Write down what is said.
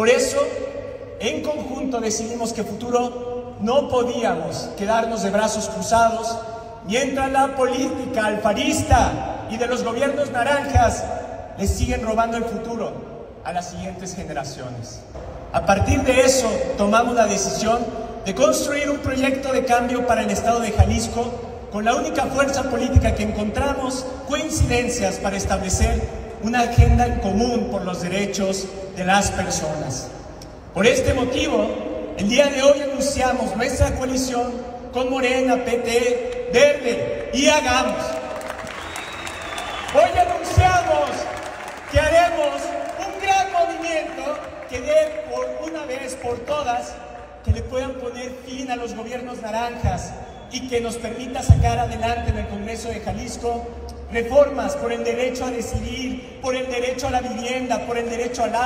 Por eso, en conjunto decidimos que futuro no podíamos quedarnos de brazos cruzados mientras la política alfarista y de los gobiernos naranjas les siguen robando el futuro a las siguientes generaciones. A partir de eso, tomamos la decisión de construir un proyecto de cambio para el estado de Jalisco con la única fuerza política que encontramos coincidencias para establecer una agenda en común por los derechos de las personas. Por este motivo, el día de hoy anunciamos nuestra coalición con Morena, PT, Verde y Hagamos. Hoy anunciamos que haremos un gran movimiento que dé por una vez por todas que le puedan poner fin a los gobiernos naranjas y que nos permita sacar adelante en el Congreso de Jalisco reformas por el derecho a decidir, por el derecho a la vivienda, por el derecho al agua.